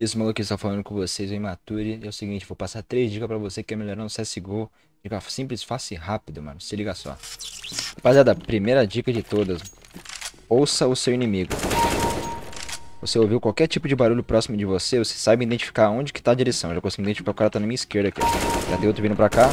Esse maluco que está falando com vocês, o Ymature. É o seguinte, vou passar 3 dicas pra você que é melhorar no CSGO. Dica simples, fácil e rápido, mano. Se liga só. Rapaziada, primeira dica de todas. Ouça o seu inimigo. Você ouviu qualquer tipo de barulho próximo de você, você sabe identificar onde que tá a direção. Eu já consegui identificar, o cara tá na minha esquerda aqui. Já tem outro vindo pra cá.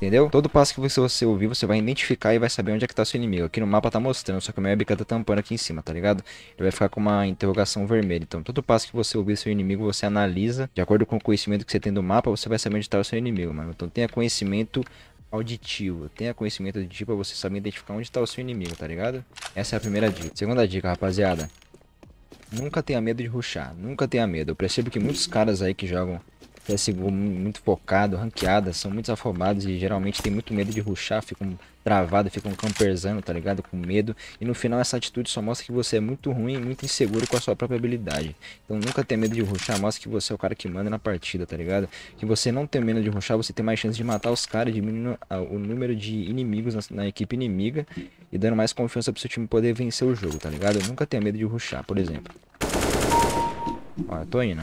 Entendeu? Todo passo que você ouvir, você vai identificar e vai saber onde é que tá seu inimigo. Aqui no mapa tá mostrando, só que o meu webcam tá tampando aqui em cima, tá ligado? Ele vai ficar com uma interrogação vermelha. Então, todo passo que você ouvir seu inimigo, você analisa. De acordo com o conhecimento que você tem do mapa, você vai saber onde tá o seu inimigo, mano. Então, tenha conhecimento auditivo. Tenha conhecimento auditivo pra você saber identificar onde tá o seu inimigo, tá ligado? Essa é a primeira dica. Segunda dica, rapaziada. Nunca tenha medo de rushar. Nunca tenha medo. Eu percebo que muitos caras aí que jogam CSGO muito focado, ranqueada, são muito afobados e geralmente tem muito medo de rushar, ficam travados, ficam camperzando, tá ligado? Com medo. E no final essa atitude só mostra que você é muito ruim, muito inseguro com a sua própria habilidade. Então nunca ter medo de rushar mostra que você é o cara que manda na partida, tá ligado? Que você não ter medo de rushar, você tem mais chance de matar os caras, diminuindo o número de inimigos na equipe inimiga e dando mais confiança pro seu time poder vencer o jogo, tá ligado? Nunca ter medo de rushar, por exemplo. Ó, eu tô indo.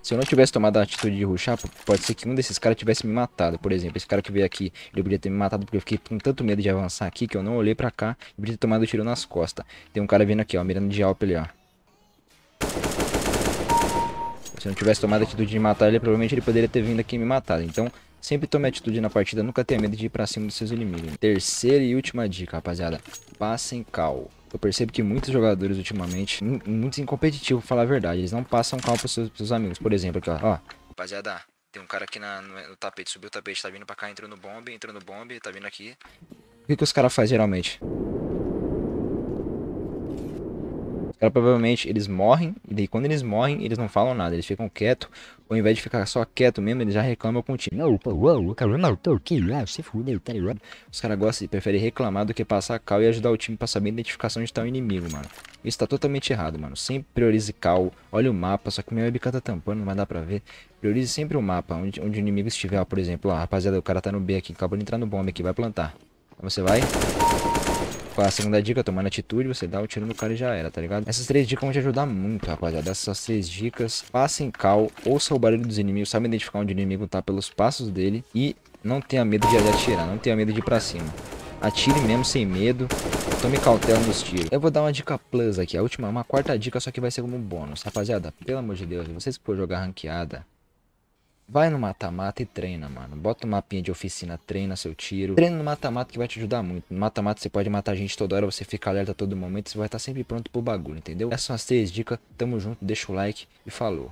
Se eu não tivesse tomado a atitude de rushar, pode ser que um desses caras tivesse me matado. Por exemplo, esse cara que veio aqui, ele podia ter me matado porque eu fiquei com tanto medo de avançar aqui que eu não olhei pra cá e podia ter tomado um tiro nas costas. Tem um cara vindo aqui, ó, mirando de alpa ali, ó. Se eu não tivesse tomado a atitude de matar ele, provavelmente ele poderia ter vindo aqui e me matado. Então, sempre tome atitude na partida, nunca tenha medo de ir pra cima dos seus inimigos. Terceira e última dica, rapaziada. Passem cal. Eu percebo que muitos jogadores ultimamente, muitos incompetitivos, pra falar a verdade, eles não passam calma pros seus amigos. Por exemplo, aqui, ó. Rapaziada, tem um cara aqui no tapete, subiu o tapete, tá vindo pra cá, entrou no bombe, tá vindo aqui. O que os caras fazem geralmente? Os caras provavelmente, eles morrem, e daí quando eles morrem, eles não falam nada, eles ficam quietos. Ou ao invés de ficar só quieto mesmo, eles já reclamam com o time. Não, pô, o cara matou aqui, se fudeu, tá ligado? Os caras gostam e preferem reclamar do que passar cal e ajudar o time pra saber a identificação de tal inimigo, mano. Isso tá totalmente errado, mano. Sempre priorize cal, olha o mapa, só que minha webcam tá tampando, não vai dar pra ver. Priorize sempre o mapa, onde o inimigo estiver, ó, por exemplo, ó, rapaziada, o cara tá no B aqui, acabou de entrar no bombe aqui, vai plantar. Então você vai... A segunda dica, tomando atitude, você dá o tiro no cara e já era, tá ligado? Essas 3 dicas vão te ajudar muito, rapaziada. Essas 3 dicas, passem cal, ouça o barulho dos inimigos, sabe identificar onde o inimigo tá pelos passos dele e não tenha medo de atirar, não tenha medo de ir pra cima. Atire mesmo sem medo, tome cautela nos tiros. Eu vou dar uma dica plus aqui, a última, uma quarta dica, só que vai ser como bônus. Rapaziada, pelo amor de Deus, se vocês for jogar ranqueada, vai no mata-mata e treina, mano. Bota um mapinha de oficina, treina seu tiro. Treina no mata-mata que vai te ajudar muito. No mata-mata você pode matar gente toda hora, você fica alerta a todo momento, você vai estar sempre pronto pro bagulho, entendeu? Essas são as 3 dicas. Tamo junto, deixa o like e falou.